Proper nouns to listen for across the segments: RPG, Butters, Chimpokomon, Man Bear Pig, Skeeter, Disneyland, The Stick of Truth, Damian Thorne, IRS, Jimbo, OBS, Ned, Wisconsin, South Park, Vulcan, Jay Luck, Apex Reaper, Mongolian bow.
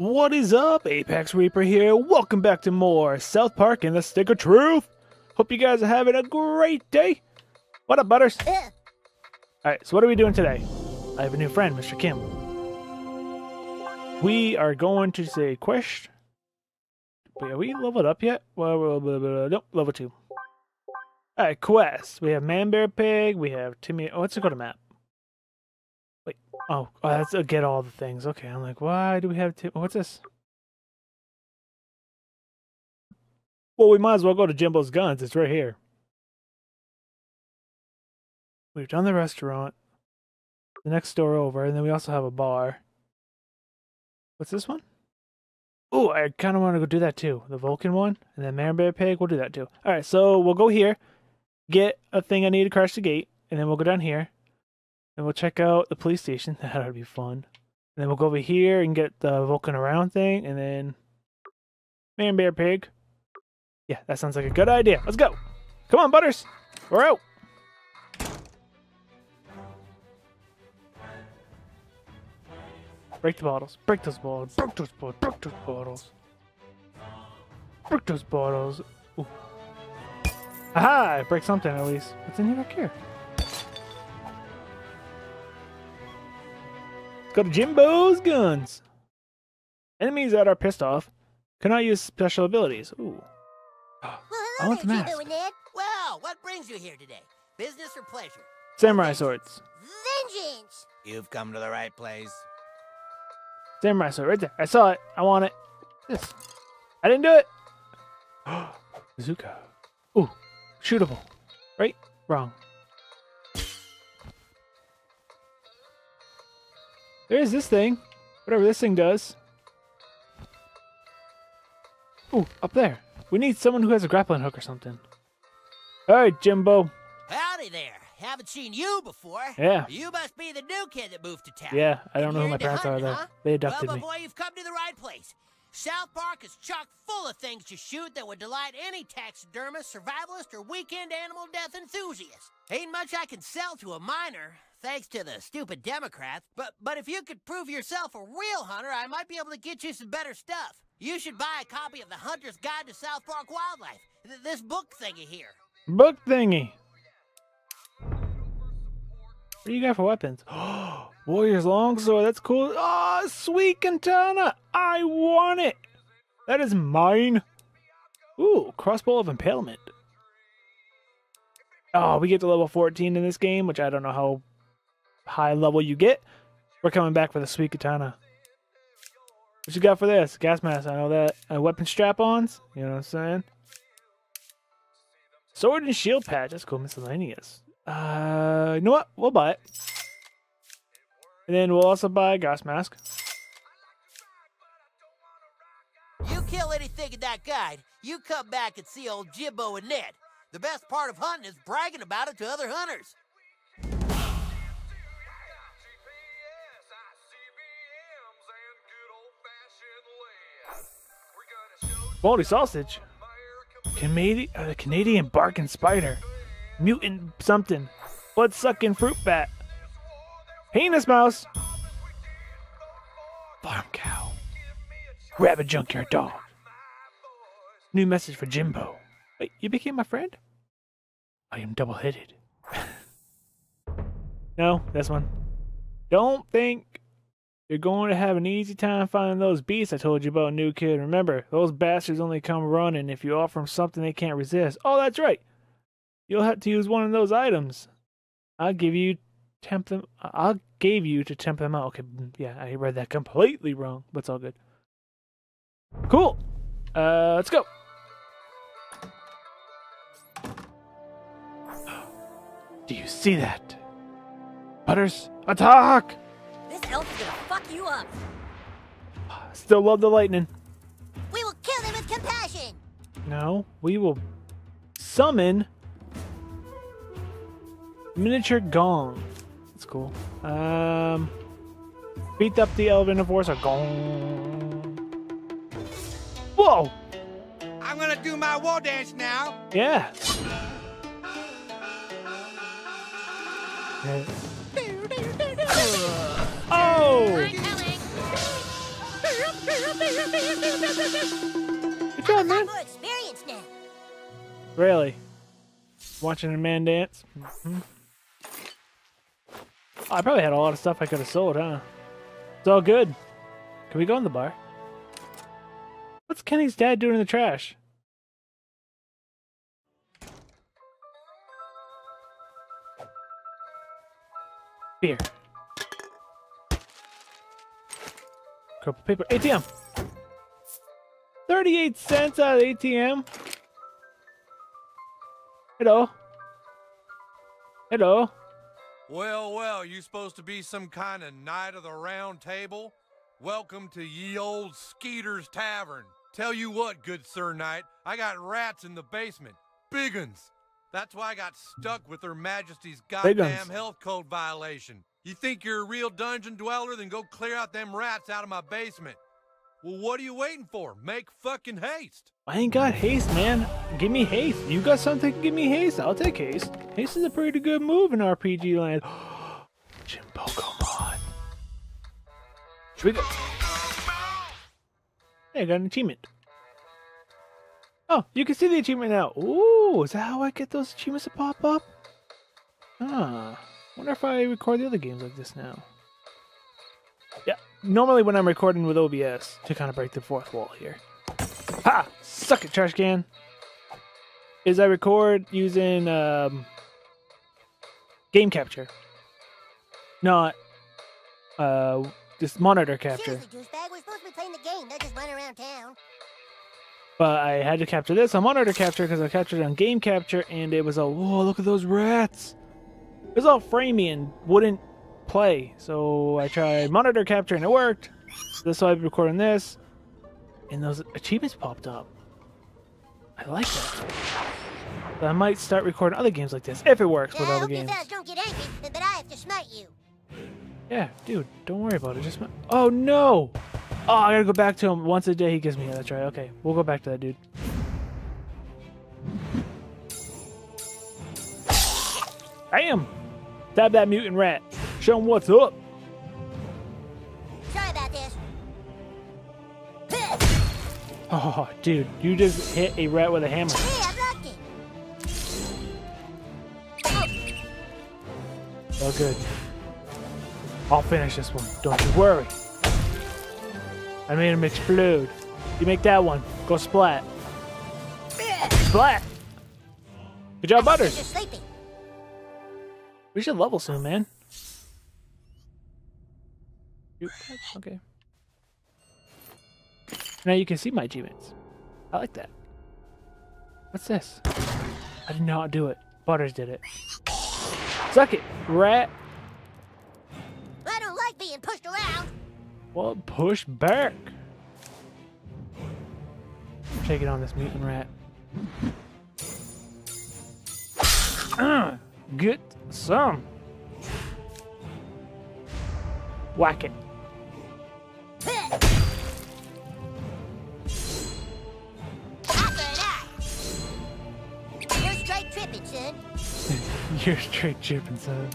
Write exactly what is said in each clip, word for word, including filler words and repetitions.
What is up? Apex Reaper here. Welcome back to more South Park and The Stick of Truth. Hope you guys are having a great day. What up, Butters? Uh. Alright, so what are we doing today? I have a new friend, Mister Kim. We are going to say quest. Wait, are we leveled up yet? Well, blah, blah, blah, blah. Nope, level two. Alright, quest. We have Man Bear Pig. We have Timmy. Oh, let's go to map. Wait. Oh, oh that's a get all the things. Okay, I'm like, why do we have Tim? What's this? Well, we might as well go to Jimbo's Guns. It's right here. We've done the restaurant. The next door over, and then we also have a bar. What's this one? Oh, I kind of want to go do that too. The Vulcan one, and then Man Bear Pig. We'll do that too. All right, so we'll go here, get a thing I need to crash the gate, and then we'll go down here, and we'll check out the police station. That ought to be fun. And then we'll go over here and get the Vulcan around thing, and then Man Bear Pig. Yeah, that sounds like a good idea. Let's go. Come on, Butters. We're out. Break the bottles. Break those bottles. Break those bottles. Break those bottles. Break those bottles. Ooh. Aha! I break something at least. What's in here back here? Let's go to Jimbo's Guns. Enemies that are pissed off cannot use special abilities. Ooh. Well, I want the mask. Doing, Ned. Wow, what brings you here today? Business or pleasure? Samurai swords. Vengeance! You've come to the right place. Samurai sword right there. I saw it. I want it. This. I didn't do it. Bazooka. Ooh. Shootable. Right? Wrong. There is this thing. Whatever this thing does. Ooh. Up there. We need someone who has a grappling hook or something. Alright, Jimbo. Howdy there. Haven't seen you before. Yeah. You must be the new kid that moved to town. Yeah, I don't know who my parents are, though. They adopted me. Well, my boy, you've come to the right place. South Park is chock full of things to shoot that would delight any taxidermist, survivalist, or weekend animal death enthusiast. Ain't much I can sell to a miner, thanks to the stupid Democrats. But, but if you could prove yourself a real hunter, I might be able to get you some better stuff. You should buy a copy of The Hunter's Guide to South Park Wildlife. Th this book thingy here. Book thingy. What do you got for weapons? Oh, warrior's longsword. That's cool. Oh, sweet katana. I want it. That is mine. Ooh, crossbow of impalement. Oh, we get to level fourteen in this game, which I don't know how high level you get. We're coming back for the sweet katana. What you got for this? Gas mask. I know that. Uh, weapon strap-ons. You know what I'm saying? Sword and shield patch. That's cool. Miscellaneous. Uh, you know what? We'll buy it. And then we'll also buy a gas mask. You kill anything in that guide, you come back and see old Jimbo and Ned. The best part of hunting is bragging about it to other hunters. Baldy sausage. Canadi- uh, Canadian barking spider. Mutant something. Blood sucking fruit bat. Penis mouse. Farm cow. Rabbit junkyard dog. New message for Jimbo. Wait, you became my friend? I am double headed. No, this one. Don't think you're going to have an easy time finding those beasts I told you about, new kid. Remember, those bastards only come running if you offer them something they can't resist. Oh, that's right. You'll have to use one of those items. I'll give you tempt them. I'll gave you to tempt them out. Okay, yeah, I read that completely wrong, but it's all good. Cool. Uh, let's go. Do you see that? Butters, attack! This elf is gonna fuck you up. Still love the lightning. We will kill them with compassion. No, we will summon. Miniature gong. That's cool. Um, beat up the elevator force or gong. Whoa! I'm gonna do my war dance now. Yeah. Yeah. Oh! Good job, man. More experience now. Really? Watching a man dance? Mm-hmm. Oh, I probably had a lot of stuff I could have sold, huh? It's all good. Can we go in the bar? What's Kenny's dad doing in the trash? Beer. Couple paper. A T M! thirty-eight cents out of the A T M! Hello? Hello? Well, well, you supposed to be some kind of knight of the round table? Welcome to ye old Skeeter's Tavern. Tell you what, good sir knight, I got rats in the basement. Big uns! That's why I got stuck with Her Majesty's goddamn health code violation. You think you're a real dungeon dweller? Then go clear out them rats out of my basement. Well, what are you waiting for? Make fucking haste. I ain't got haste, man. Give me haste. You got something to give me haste? I'll take haste. Haste is a pretty good move in R P G land. Chimpokomon. Should we go? Hey, I got an achievement. Oh, you can see the achievement now. Ooh, is that how I get those achievements to pop up? Ah, wonder if I record the other games like this now. Yeah, normally when I'm recording with O B S to kind of break the fourth wall here. Ha! Suck it, trash can! Is I record using um, game capture. Not uh, just monitor capture. Seriously, douchebag, we're supposed to be playing the game, not just run around town. But I had to capture this on monitor capture because I captured it on game capture, and it was all, whoa, look at those rats. It was all framey and wouldn't play. So I tried monitor capture and it worked. So that's why I've been recording this. And those achievements popped up. I like that. So I might start recording other games like this, if it works yeah, with other games. Don't get angry, but I have to smite you. Yeah, dude, don't worry about it. Just oh, no. Oh, I gotta go back to him once a day. He gives me. Yeah, that's right. Okay, we'll go back to that dude. Damn! Stab that mutant rat. Show him what's up. Sorry about this. Oh, dude, you just hit a rat with a hammer. Hey, I blocked it. Oh, good. I'll finish this one. Don't you worry. I made him explode. You make that one. Go splat. Splat! Good job, Butters! We should level soon, man. Okay. Now you can see my achievements. I like that. What's this? I did not do it. Butters did it. Suck it, rat! I don't like being pushed around! Well, push back. Take it on this mutant rat. Uh, get some. Whack it. You're straight tripping, son. You're straight tripping, son.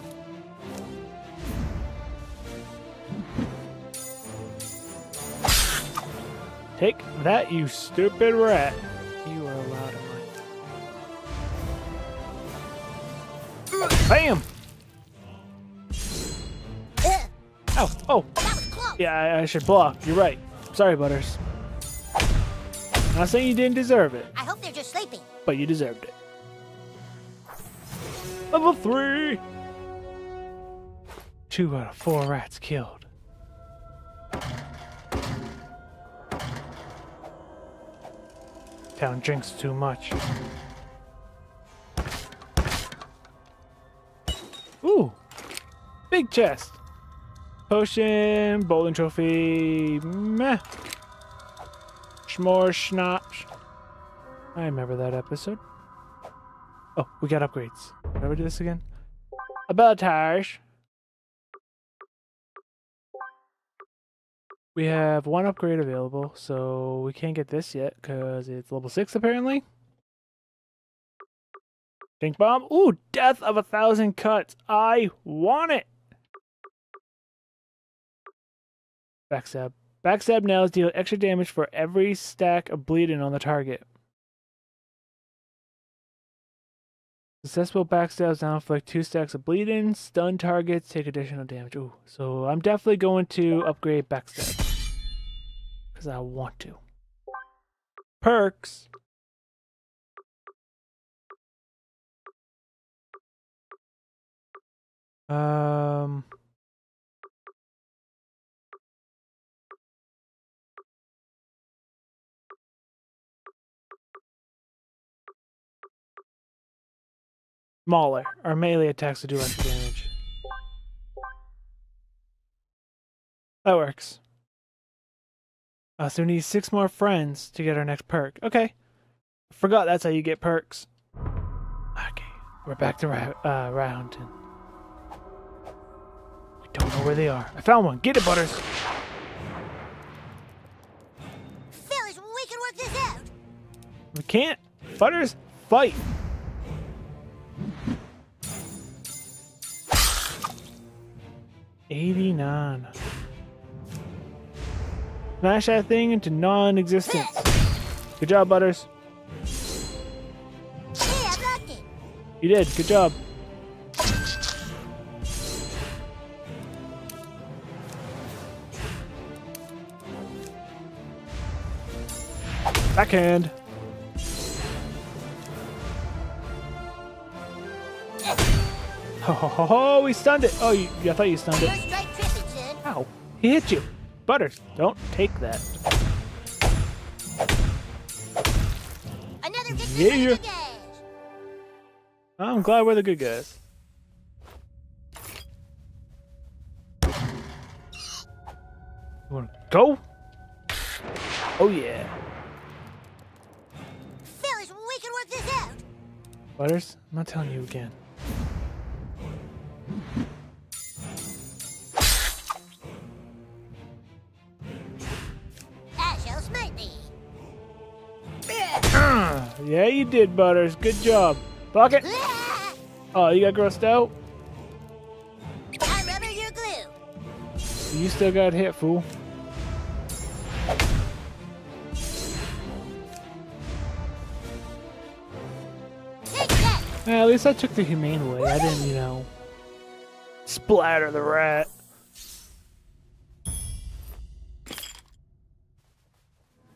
Take that, you stupid rat. You are allowed to mine. Bam! Uh, Ow! Oh! That was close. Yeah, I, I should block. You're right. Sorry, Butters. I'm not saying you didn't deserve it. I hope they're just sleeping. But you deserved it. Level three! Two out of four rats killed. Town drinks too much. Ooh! Big chest! Potion, bowling trophy, meh. Schmore schnapps. I remember that episode. Oh, we got upgrades. Did I ever do this again? Abeltage. We have one upgrade available, so we can't get this yet because it's level six apparently. Pink bomb. Ooh, death of a thousand cuts. I want it. Backstab. Backstab nails deal extra damage for every stack of bleeding on the target. Successful backstabs now inflict two stacks of bleeding. Stun targets take additional damage. Ooh, so I'm definitely going to upgrade backstab. Because I want to. Perks. Um... Mauler. Our melee attacks will do extra damage. That works. Uh, so we need six more friends to get our next perk. Okay. Forgot that's how you get perks. Okay. We're back to uh, Rhyhunting. I don't know where they are. I found one. Get it, Butters! Fellas, we can work this out! We can't. Butters, fight! eighty-nine. Smash that thing into non-existence. Good job, Butters. Hey, I blocked it. You did. Good job. Backhand. Ho, ho, ho, ho, we stunned it. Oh, you, I thought you stunned it. Ow, he hit you. Butters, don't take that. Another good yeah. Good guys. I'm glad we're the good guys. You wanna go? Oh yeah. Fellas, we can work this out. Butters, I'm not telling you again. Yeah, you did, Butters. Good job. Block it. Oh, you got grossed out? I'm rubber, you're glue. You still got hit, fool. Take that. Yeah, at least I took the humane way. I didn't, you know, splatter the rat.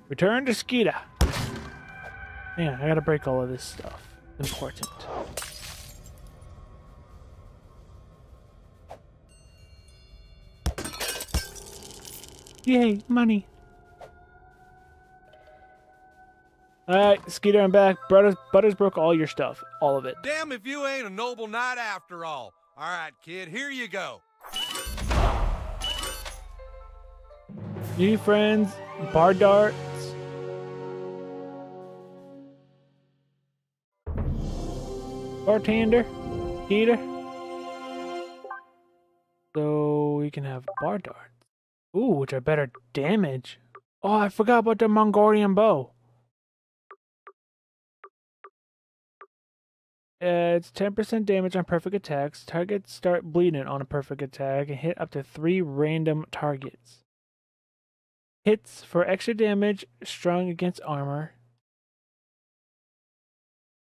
Return to Skeeter. Yeah, I gotta break all of this stuff. Important. Yay, money. Alright, Skeeter, I'm back. Butters, Butters broke all your stuff. All of it. Damn if you ain't a noble knight after all. Alright, kid, here you go. New friends, bar dart. Bartender, Skeeter. So we can have bar darts. Ooh, which are better damage. Oh, I forgot about the Mongolian bow. Uh, it's ten percent damage on perfect attacks. Targets start bleeding on a perfect attack and hit up to three random targets. Hits for extra damage, strong against armor.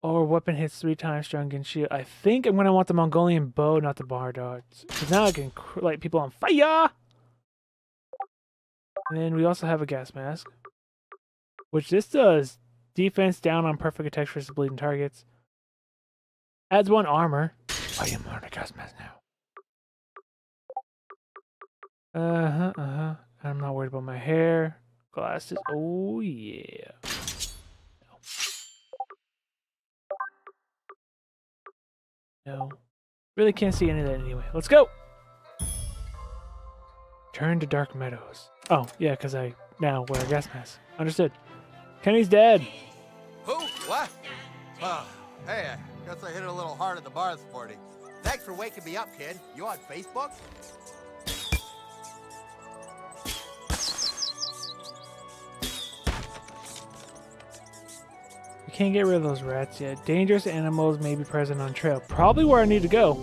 Or weapon hits three times strong against shield. I think I'm gonna want the Mongolian bow, not the bar darts. Cause now I can light people on fire. And then we also have a gas mask, which this does defense down on perfect attacks versus bleeding targets. Adds one armor. I am on a gas mask now. Uh huh. Uh huh. I'm not worried about my hair, glasses. Oh yeah. No. Really can't see any of that anyway. Let's go! Turn to Dark Meadows. Oh, yeah, because I now wear a gas mask. Understood. Kenny's dead. Who? What? Oh, hey, I guess I hit it a little hard at the bar this morning. Thanks for waking me up, kid. You on Facebook? Can't get rid of those rats yet. Dangerous animals may be present on trail. Probably where I need to go.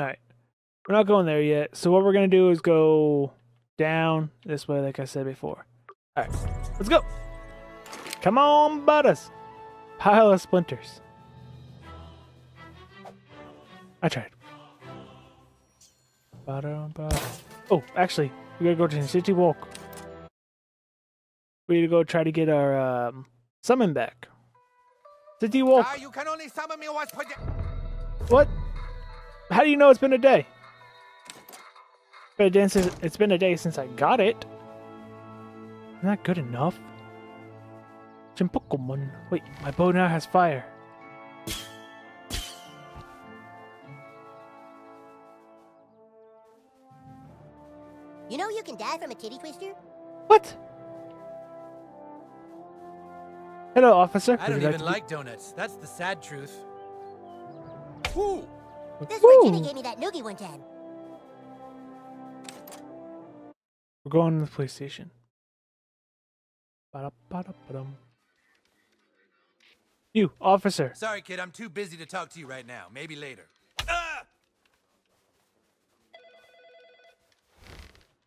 All right. We're not going there yet. So what we're going to do is go down this way, like I said before. All right. Let's go. Come on, Butters. Pile of splinters. I tried. Oh, actually, we gotta go to the city walk. We need to go try to get our um, summon back. City walk. Uh, you can only summon me once per day. What? How do you know it's been a day? But then it's been a day since I got it. Isn't that good enough? Chimpokomon. Wait, my bow now has fire. You know you can die from a titty twister? What? Hello, officer. I don't even like donuts. That's the sad truth. Woo! That's why Jimmy gave me that noogie one time. We're going to the police station. Ba-da-ba-da-ba-dum. You, officer. Sorry, kid. I'm too busy to talk to you right now. Maybe later.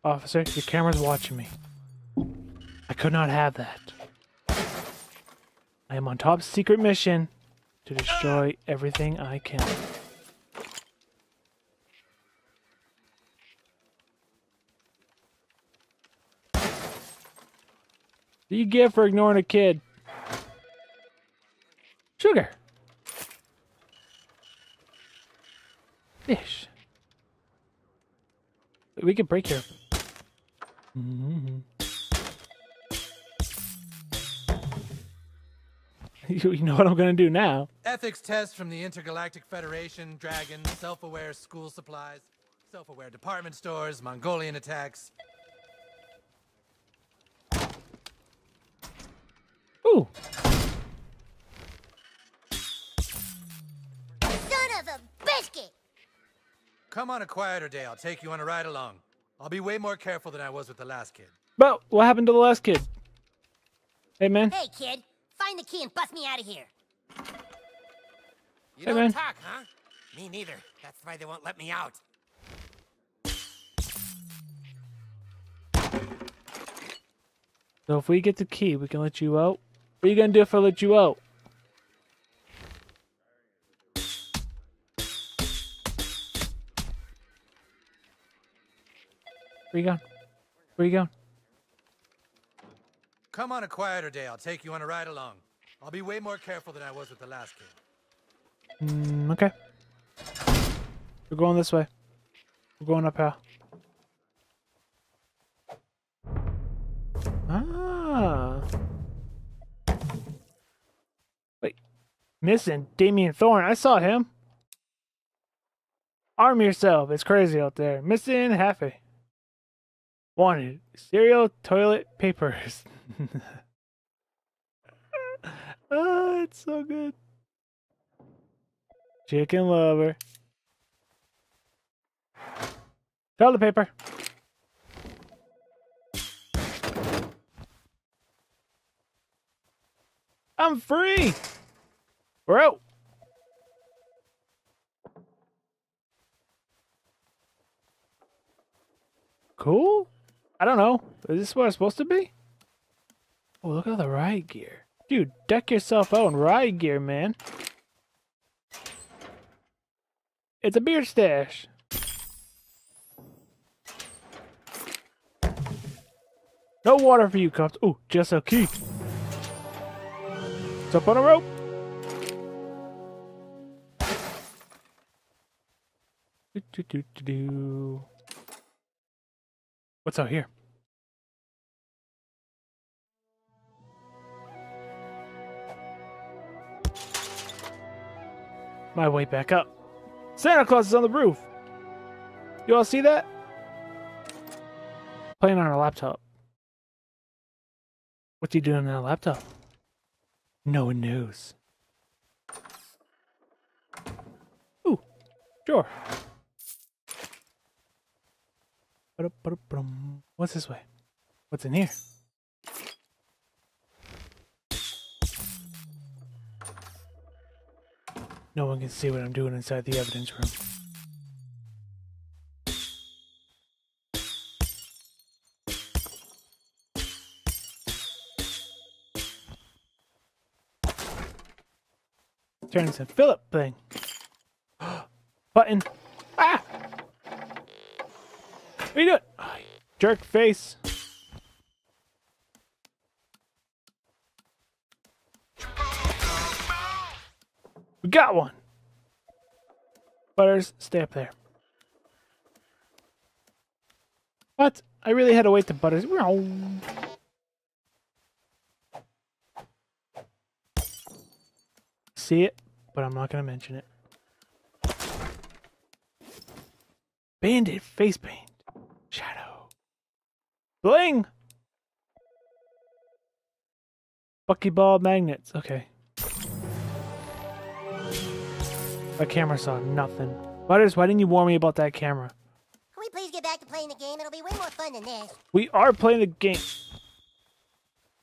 Officer, your camera's watching me. I could not have that. I am on top secret mission to destroy everything I can. What do you get for ignoring a kid? Sugar. Fish. We could break here. Mm-hmm. You know what I'm gonna do now? Ethics test from the Intergalactic Federation, dragons, self-aware school supplies, self-aware department stores, Mongolian attacks. Ooh! Son of a biscuit! Come on a quieter day, I'll take you on a ride along. I'll be way more careful than I was with the last kid. Well, what happened to the last kid? Hey, man. Hey, kid. Find the key and bust me out of here. You hey, don't man. talk, huh? Me neither. That's why they won't let me out. So if we get the key, we can let you out. What are you going to do if I let you out? Where you going? Where you going? Come on a quieter day. I'll take you on a ride along. I'll be way more careful than I was with the last kid. Mm, okay. We're going this way. We're going up here. Ah. Wait. Missing Damian Thorne. I saw him. Arm yourself. It's crazy out there. Missing Happy. Wanted cereal toilet papers. Oh, it's so good. Chicken lover. Toilet paper. I'm free. We're out. Cool. I don't know. Is this where I'm supposed to be? Oh, look at all the riot gear. Dude, deck yourself out in riot gear, man. It's a beer stash. No water for you, cops. Oh, just a key. It's up on a rope. Do, do, do, do, do. What's out here? My way back up. Santa Claus is on the roof. You all see that? Playing on a laptop. What's he doing on a laptop? No one knows. Ooh, sure. What's this way? What's in here? No one can see what I'm doing inside the evidence room. turns the Philip thing. Button. Ah! What are you doing? Oh, you jerk face. We got one. Butters, stay up there. What? I really had to wait to Butters. See it, but I'm not going to mention it. Bandit, face paint, shadow. Bling! Buckyball magnets, okay. My camera saw nothing. Butters, why didn't you warn me about that camera? Can we please get back to playing the game? It'll be way more fun than this. We are playing the game.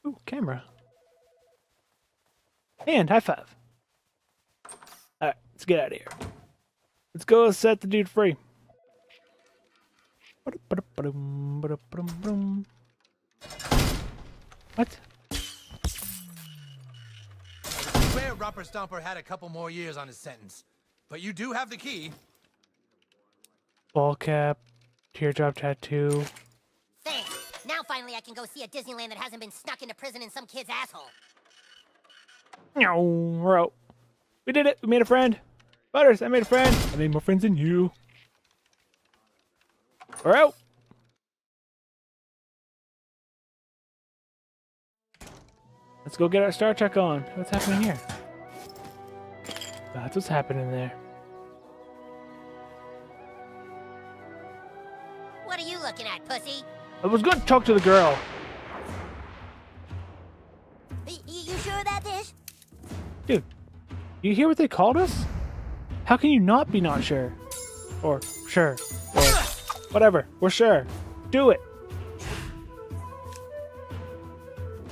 Ooh, camera. And high five. Alright, let's get out of here. Let's go set the dude free. What? I swear Romper Stomper had a couple more years on his sentence. But you do have the key. Ball cap, teardrop tattoo. Thanks. Now finally I can go see a Disneyland that hasn't been snuck into prison in some kid's asshole. No, we're out. We did it. We made a friend. Butters, I made a friend. I made more friends than you. We're out. Let's go get our Star Trek on. What's happening here? That's what's happening there. What are you looking at, pussy? I was going to talk to the girl. Y you sure about this? Dude, you hear what they called us? How can you not be not sure? Or sure. Or whatever. We're sure. Do it.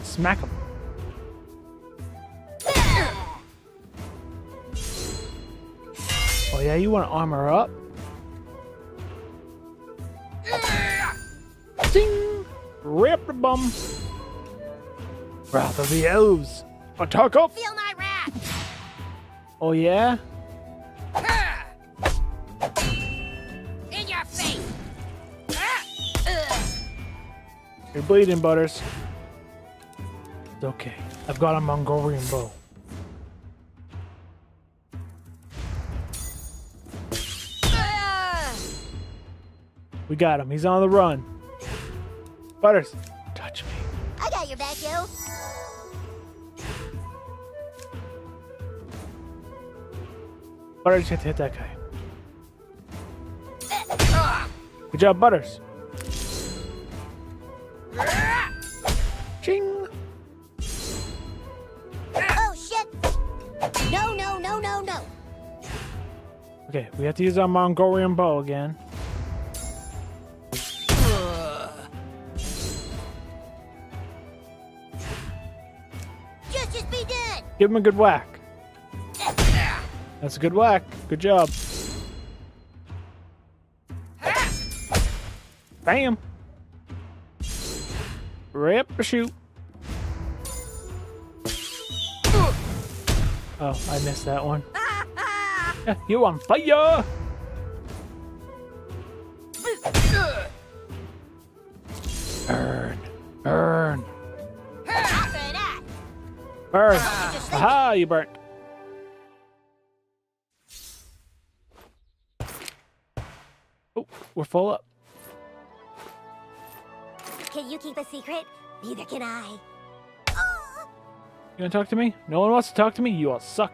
Smack him. Oh yeah, you want to armor up? Ding! Rip the bum! Wrath of the elves! Attack up! Feel my wrath! Oh yeah? In your face! You're bleeding, Butters. It's okay. I've got a Mongolian bow. We got him. He's on the run. Butters, touch me. I got your back, yo. Butters, you have to hit that guy. Good job, Butters. Ching. Oh, shit. No, no, no, no, no. Okay, we have to use our Mongolian bow again. Give him a good whack. That's a good whack. Good job. Bam. Rip or shoot. Oh, I missed that one. You on fire. Burn. Burn. Burn. Aha, you burnt. Oh, we're full up. Can you keep a secret? Neither can I. Oh. You gonna talk to me? No one wants to talk to me? You all suck.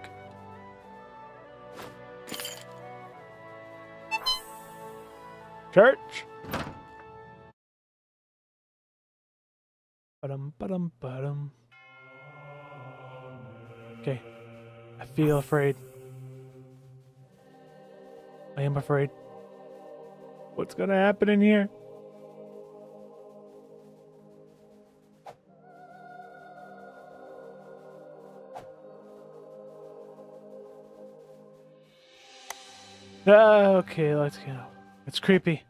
Church. Ba-dum, ba-dum, ba-dum. Okay, I feel afraid. I am afraid. What's gonna happen in here? Ah, okay, let's go. It's creepy.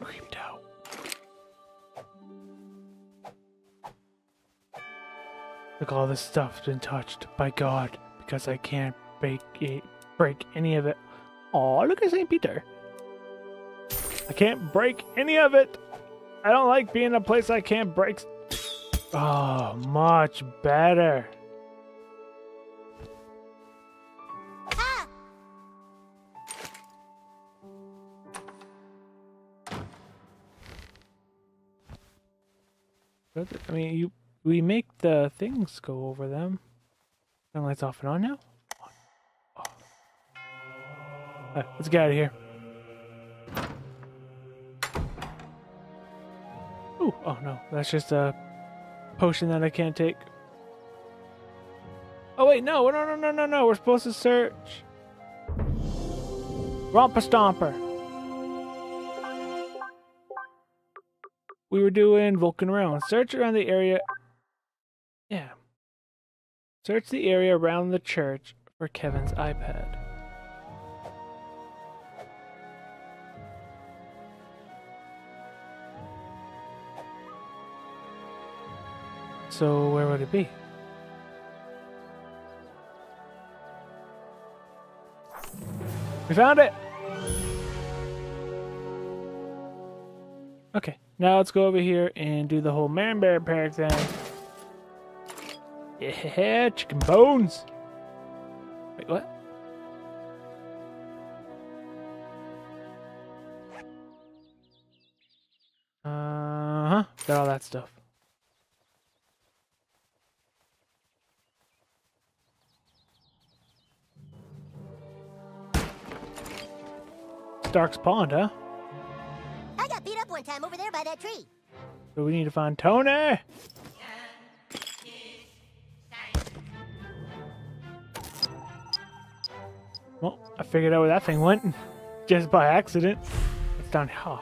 creeped out. Look, all this stuff's been touched by God because I can't break it, break any of it. Aw, look at Saint Peter. I can't break any of it. I don't like being in a place I can't break. Oh, much better. Ah. I mean, you we make the things go over them. Turn lights off and on now. Oh. All right, let's get out of here. Ooh, oh no, that's just a potion that I can't take. Oh wait, no, no, no, no, no, no. We're supposed to search. Romper Stomper. We were doing Vulcan round. Search around the area. Yeah. Search the area around the church for Kevin's iPad. So where would it be? We found it! Okay, now let's go over here and do the whole Man Bear Pig thing. Yeah, chicken bones! Wait, what? Uh-huh, got all that stuff. Stark's Pond, huh? I got beat up one time over there by that tree. So we need to find Tony. Well, I figured out where that thing went just by accident. It's down here. Oh.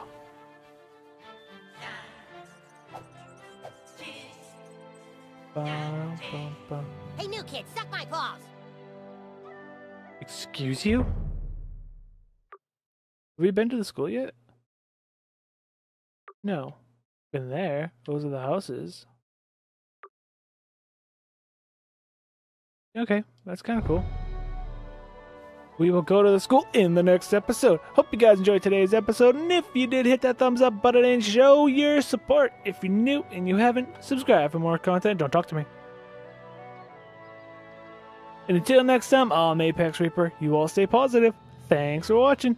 Bum, bum, bum. Hey, new kid, suck my balls. Excuse you? Have we been to the school yet? No. Been there. Those are the houses. Okay, that's kind of cool. We will go to the school in the next episode. Hope you guys enjoyed today's episode. And if you did, hit that thumbs up button and show your support. If you're new and you haven't, subscribe for more content. Don't talk to me. And until next time, I'm Apex Reaper. You all stay positive. Thanks for watching.